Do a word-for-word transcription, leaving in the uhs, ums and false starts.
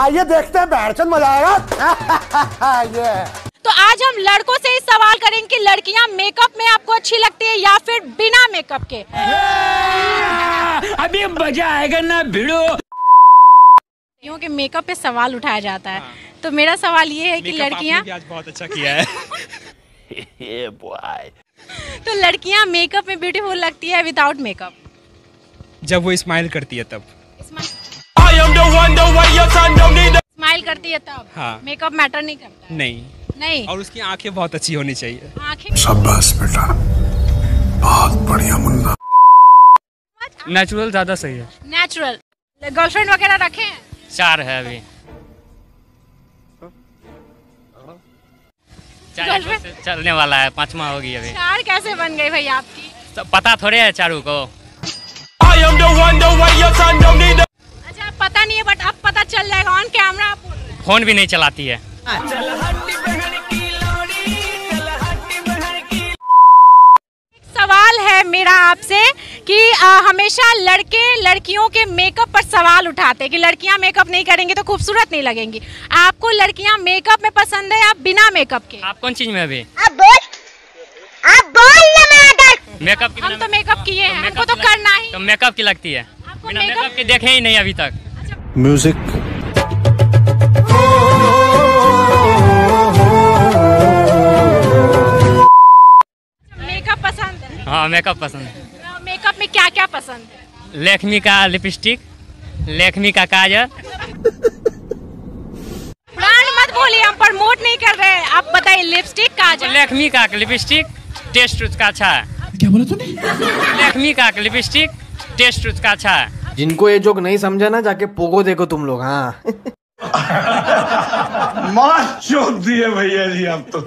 आइए देखते हैं, बहरचंद मजा आएगा। ये तो आज हम लड़कों से सवाल करेंगे कि लड़कियां मेकअप में आपको अच्छी लगती है या फिर बिना मेकअप के। अभी मजा आएगा ना भिड़ो। लड़कियों के मेकअप पे सवाल उठाया जाता है, तो मेरा सवाल ये है कि लड़कियां आज बहुत अच्छा किया है। तो लड़कियां मेकअप में ब्यूटीफुल लगती है विदाउट मेकअप? जब वो स्माइल करती है तब। स्माइल करती है तब? हाँ। मेकअप मैटर नहीं करता? नहीं नहीं। और उसकी आंखें बहुत अच्छी होनी चाहिए। आंखें? शाबाश बेटा, बहुत बढ़िया मुन्ना। नेचुरल ज्यादा सही है। नेचुरल। गर्लफ्रेंड वगैरह रखे हैं? चार है अभी। चार चलने वाला है, पांचवा होगी अभी। चार कैसे बन गई भाई आपकी? तो पता थोड़े है चारू को। अच्छा पता नहीं है, बट अब पता चल जाएगा ऑन कैमरा। फोन भी नहीं चलाती है। सवाल है मेरा आपसे कि आ, हमेशा लड़के लड़कियों के मेकअप पर सवाल उठाते हैं कि लड़कियां मेकअप नहीं करेंगी तो खूबसूरत नहीं लगेंगी। आपको लड़कियां मेकअप में पसंद है या बिना मेकअप के? आप कौन चीज में अभी? आप बोल, आप बोल ना मेकअप। मेकअप हम तो मेकअप किए हैं, हमको तो करना ही। तो मेकअप की लगती है? बिना मेकअप के देखे ही नहीं अभी तक। म्यूजिक पसंद है? हाँ मेकअप पसंद है। मेकअप में क्या क्या पसंद है? लेखमी का लिपस्टिक, लेखमी का काजल। ब्रांड मत बोलिए, हम प्रमोट नहीं कर रहे हैं। आप बताइए, लिपस्टिक, काजल। लेखमी का लिपस्टिक टेस्ट उसका अच्छा है। क्या बोला तूने? लेखमी का लिपस्टिक टेस्ट उसका अच्छा है। जिनको ये जोक नहीं समझा ना, जाके पोगो देखो तुम लोग। हाँ मार चोट दिए भैया जी आप तो।